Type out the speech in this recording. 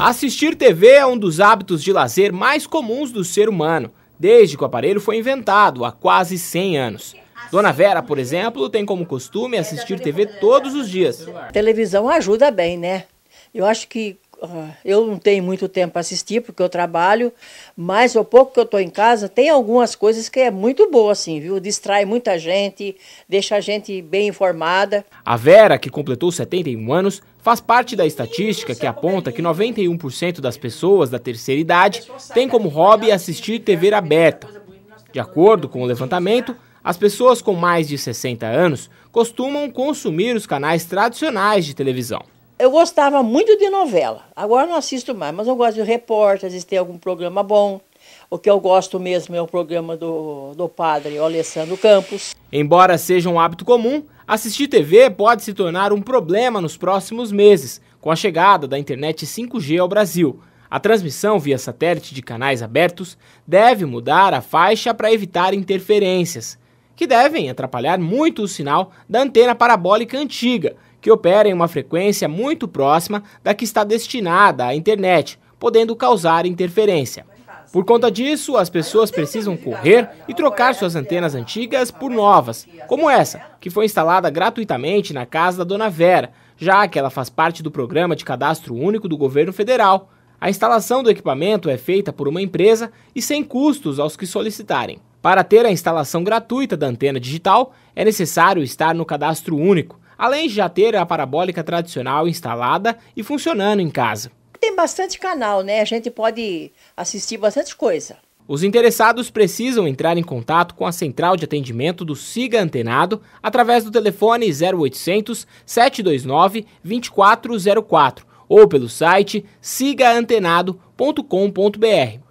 Assistir TV é um dos hábitos de lazer mais comuns do ser humano, desde que o aparelho foi inventado há quase 100 anos. Dona Vera, por exemplo, tem como costume assistir TV todos os dias. Televisão ajuda bem, né? Eu acho que eu não tenho muito tempo para assistir, porque eu trabalho, mas o pouco que eu estou em casa, tem algumas coisas que é muito boa, assim, viu? Distrai muita gente, deixa a gente bem informada. A Vera, que completou 71 anos, faz parte da estatística que aponta que 91% das pessoas da terceira idade tem como hobby assistir TV aberta. De acordo com o levantamento, as pessoas com mais de 60 anos costumam consumir os canais tradicionais de televisão. Eu gostava muito de novela, agora não assisto mais, mas eu gosto de Repórter, às vezes tem algum programa bom. O que eu gosto mesmo é o programa do padre Alessandro Campos. Embora seja um hábito comum, assistir TV pode se tornar um problema nos próximos meses, com a chegada da internet 5G ao Brasil. A transmissão via satélite de canais abertos deve mudar a faixa para evitar interferências, que devem atrapalhar muito o sinal da antena parabólica antiga, que opera em uma frequência muito próxima da que está destinada à internet, podendo causar interferência. Por conta disso, as pessoas precisam correr e trocar suas antenas antigas por novas, como essa, que foi instalada gratuitamente na casa da Dona Vera, já que ela faz parte do programa de cadastro único do governo federal. A instalação do equipamento é feita por uma empresa e sem custos aos que solicitarem. Para ter a instalação gratuita da antena digital, é necessário estar no cadastro único, além de já ter a parabólica tradicional instalada e funcionando em casa. Tem bastante canal, né? A gente pode assistir bastante coisa. Os interessados precisam entrar em contato com a central de atendimento do Siga Antenado através do telefone 0800 729 2404 ou pelo site sigaantenado.com.br.